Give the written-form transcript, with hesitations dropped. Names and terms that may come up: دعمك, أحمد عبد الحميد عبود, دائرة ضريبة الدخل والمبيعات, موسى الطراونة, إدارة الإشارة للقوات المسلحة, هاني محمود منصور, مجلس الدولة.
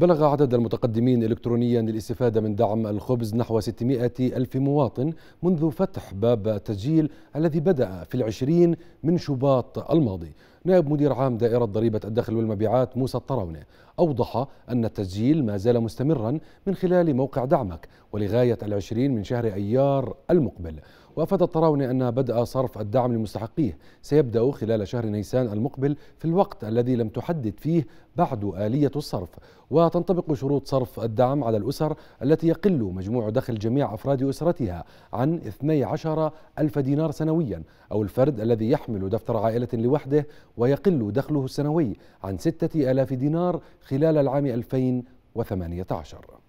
بلغ عدد المتقدمين إلكترونيا للاستفادة من دعم الخبز نحو 600 ألف مواطن منذ فتح باب التسجيل الذي بدأ في 20 من شباط الماضي. نائب مدير عام دائرة ضريبة الدخل والمبيعات موسى الطراونة أوضح أن التسجيل ما زال مستمرا من خلال موقع دعمك ولغاية 20 من شهر أيار المقبل. وأفاد الطراونة أن بدء صرف الدعم لمستحقيه سيبدأ خلال شهر نيسان المقبل في الوقت الذي لم تحدد فيه بعد آلية الصرف، وتنطبق شروط صرف الدعم على الأسر التي يقل مجموع دخل جميع أفراد أسرتها عن 12 ألف دينار سنويا، أو الفرد الذي يحمل دفتر عائلة لوحده ويقل دخله السنوي عن 6000 دينار خلال العام 2018.